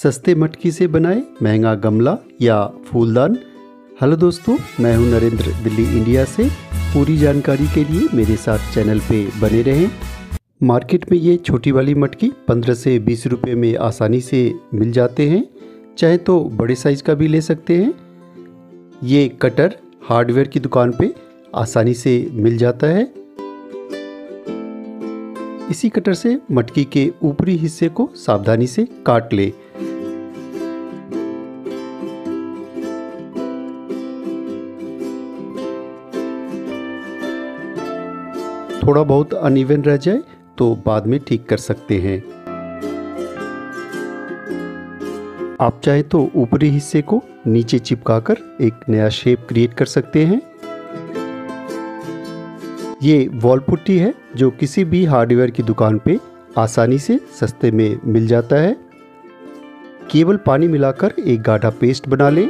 सस्ते मटकी से बनाए महंगा गमला या फूलदान। हेलो दोस्तों, मैं हूं नरेंद्र दिल्ली इंडिया से। पूरी जानकारी के लिए मेरे साथ चैनल पे बने रहें। मार्केट में ये छोटी वाली मटकी 15 से 20 रुपए में आसानी से मिल जाते हैं, चाहे तो बड़े साइज़ का भी ले सकते हैं। ये कटर हार्डवेयर की दुकान पे आसानी से मिल जाता है। इसी कटर से मटकी के ऊपरी हिस्से को सावधानी से काट ले। थोड़ा बहुत अनइवन रह जाए तो बाद में ठीक कर सकते हैं। आप चाहे तो ऊपरी हिस्से को नीचे चिपकाकर एक नया शेप क्रिएट कर सकते हैं। ये वॉलपुट्टी है जो किसी भी हार्डवेयर की दुकान पे आसानी से सस्ते में मिल जाता है। केवल पानी मिलाकर एक गाढ़ा पेस्ट बना लें।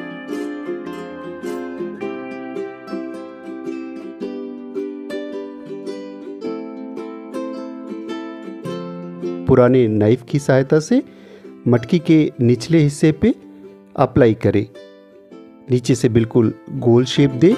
पुराने नाइफ की सहायता से मटकी के निचले हिस्से पे अप्लाई करें। नीचे से बिल्कुल गोल शेप दें।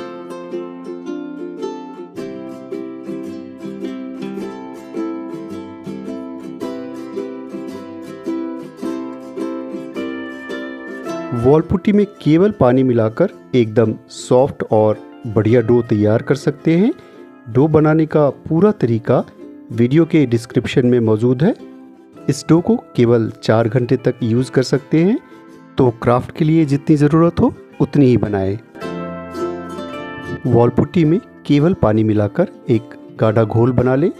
वॉलपुट्टी में केवल पानी मिलाकर एकदम सॉफ्ट और बढ़िया डो तैयार कर सकते हैं। डो बनाने का पूरा तरीका वीडियो के डिस्क्रिप्शन में मौजूद है। इस डो को केवल 4 घंटे तक यूज़ कर सकते हैं, तो क्राफ्ट के लिए जितनी ज़रूरत हो उतनी ही बनाएं। वॉलपुट्टी में केवल पानी मिलाकर एक गाढ़ा घोल बना लें।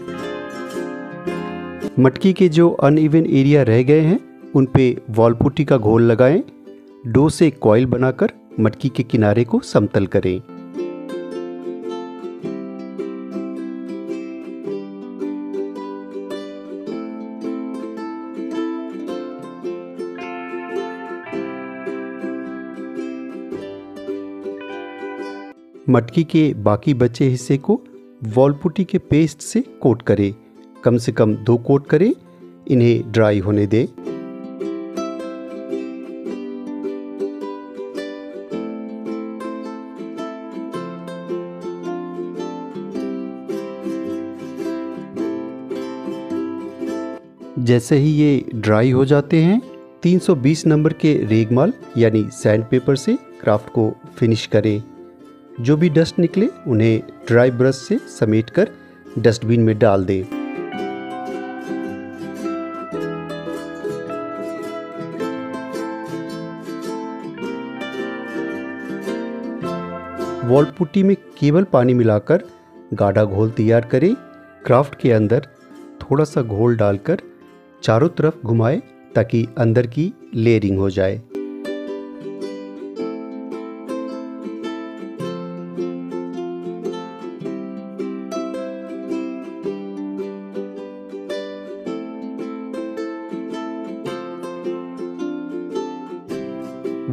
मटकी के जो अनइवन एरिया रह गए हैं उन पे वॉलपुट्टी का घोल लगाएं। डो से कॉइल बनाकर मटकी के किनारे को समतल करें। मटकी के बाकी बचे हिस्से को वॉलपुट्टी के पेस्ट से कोट करें। कम से कम 2 कोट करें। इन्हें ड्राई होने दें। जैसे ही ये ड्राई हो जाते हैं 320 नंबर के रेगमाल यानी सैंडपेपर से क्राफ्ट को फिनिश करें। जो भी डस्ट निकले उन्हें ड्राई ब्रश से समेटकर डस्टबिन में डाल दें। वॉलपुट्टी में केवल पानी मिलाकर गाढ़ा घोल तैयार करें। क्राफ्ट के अंदर थोड़ा सा घोल डालकर चारों तरफ घुमाएं ताकि अंदर की लेयरिंग हो जाए।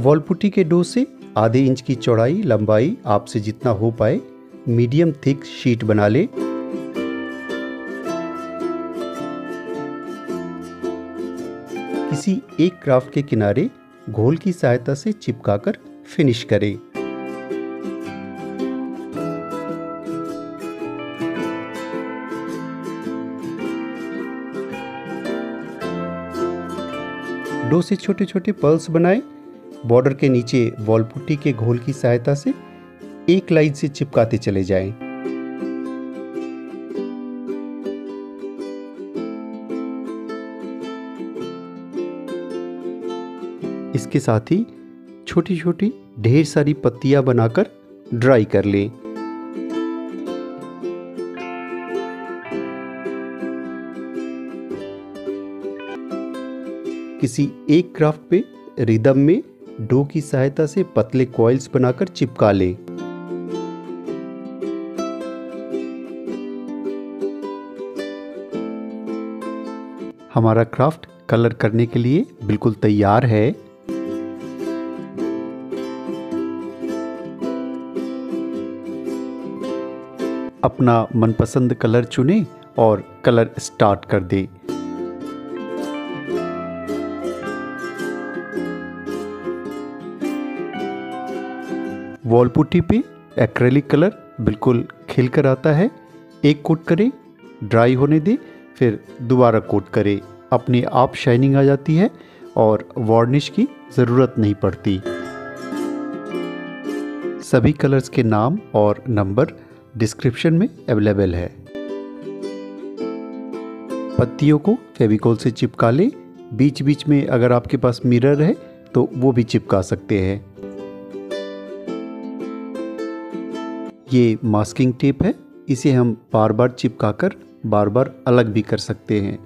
वॉलपुट्टी के डो से आधे इंच की चौड़ाई लंबाई आपसे जितना हो पाए मीडियम थिक शीट बना लें। किसी एक क्राफ्ट के किनारे घोल की सहायता से चिपकाकर फिनिश करें। डो से छोटे छोटे पल्स बनाएं। बॉर्डर के नीचे वॉलपुट्टी के घोल की सहायता से एक लाइन से चिपकाते चले जाएं। इसके साथ ही छोटी छोटी ढेर सारी पत्तियां बनाकर ड्राई कर लें। किसी एक क्राफ्ट पे रिदम में डो की सहायता से पतले कॉइल्स बनाकर चिपका लें। हमारा क्राफ्ट कलर करने के लिए बिल्कुल तैयार है। अपना मनपसंद कलर चुनें और कलर स्टार्ट कर दें। वॉलपुट्टी पे एक्रेलिक कलर बिल्कुल खिल कर आता है। एक कोट करें, ड्राई होने दें, फिर दोबारा कोट करें, अपने आप शाइनिंग आ जाती है और वार्निश की ज़रूरत नहीं पड़ती। सभी कलर्स के नाम और नंबर डिस्क्रिप्शन में अवेलेबल है। पत्तियों को फेविकोल से चिपका लें। बीच बीच में अगर आपके पास मिरर है तो वो भी चिपका सकते हैं। ये मास्किंग टेप है, इसे हम बार बार चिपकाकर बार बार अलग भी कर सकते हैं।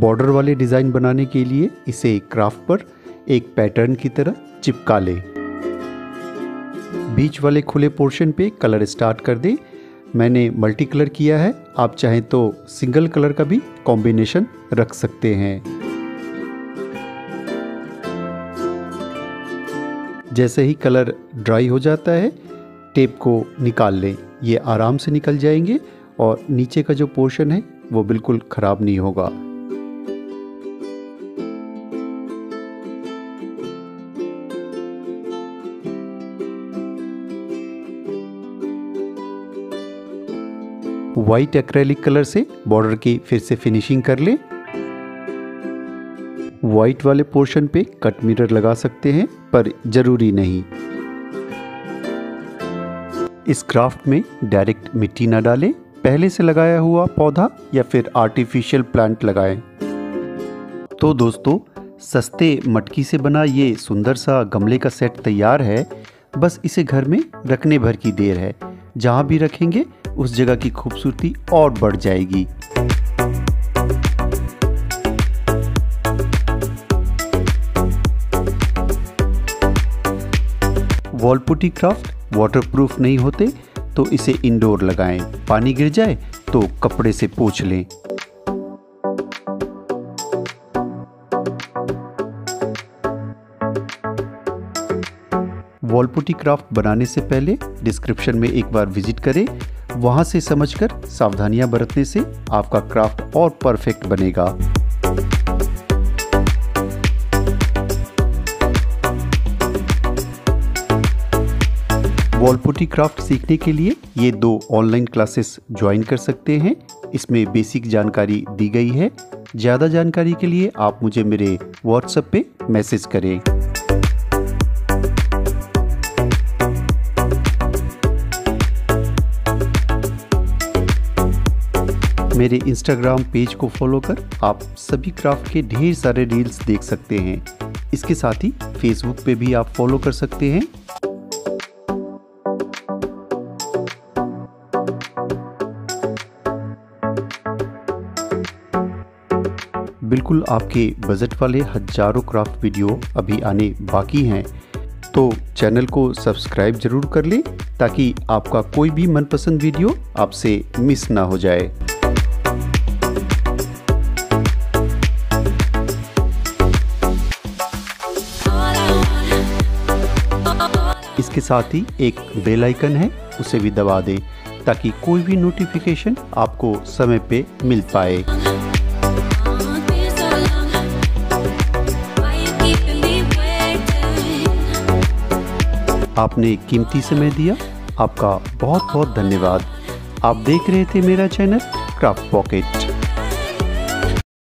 बॉर्डर वाले डिज़ाइन बनाने के लिए इसे क्राफ्ट पर एक पैटर्न की तरह चिपका लें। बीच वाले खुले पोर्शन पे कलर स्टार्ट कर दें। मैंने मल्टी कलर किया है, आप चाहें तो सिंगल कलर का भी कॉम्बिनेशन रख सकते हैं। जैसे ही कलर ड्राई हो जाता है टेप को निकाल लें। ये आराम से निकल जाएंगे और नीचे का जो पोर्शन है वो बिल्कुल ख़राब नहीं होगा। वाइट एक्रेलिक कलर से बॉर्डर की फिर से फिनिशिंग कर लें। वाइट वाले पोर्शन पे कट मिरर लगा सकते हैं, पर ज़रूरी नहीं। इस क्राफ्ट में डायरेक्ट मिट्टी ना डालें, पहले से लगाया हुआ पौधा या फिर आर्टिफिशियल प्लांट लगाएं। तो दोस्तों, सस्ते मटकी से बना ये सुंदर सा गमले का सेट तैयार है। बस इसे घर में रखने भर की देर है। जहाँ भी रखेंगे उस जगह की खूबसूरती और बढ़ जाएगी। वॉलपुट्टी क्राफ्ट वाटरप्रूफ नहीं होते तो इसे इंडोर लगाएं। पानी गिर जाए तो कपड़े से पोंछ लें। वॉलपुट्टी क्राफ्ट बनाने से पहले डिस्क्रिप्शन में एक बार विजिट करें। वहां से समझकर सावधानियां बरतने से आपका क्राफ्ट और परफेक्ट बनेगा। वॉलपुट्टी क्राफ्ट सीखने के लिए ये 2 ऑनलाइन क्लासेस ज्वाइन कर सकते हैं। इसमें बेसिक जानकारी दी गई है। ज़्यादा जानकारी के लिए आप मुझे मेरे व्हाट्सएप पे मैसेज करें। मेरे इंस्टाग्राम पेज को फॉलो कर आप सभी क्राफ्ट के ढेर सारे रील्स देख सकते हैं। इसके साथ ही फेसबुक पे भी आप फॉलो कर सकते हैं। बिल्कुल आपके बजट वाले हजारों क्राफ्ट वीडियो अभी आने बाकी हैं, तो चैनल को सब्सक्राइब जरूर कर लें ताकि आपका कोई भी मनपसंद वीडियो आपसे मिस ना हो जाए। इसके साथ ही एक बेल आइकन है, उसे भी दबा दें ताकि कोई भी नोटिफिकेशन आपको समय पे मिल पाए। आपने कीमती समय दिया, आपका बहुत बहुत धन्यवाद। आप देख रहे थे मेरा चैनल क्राफ्ट पॉकेट।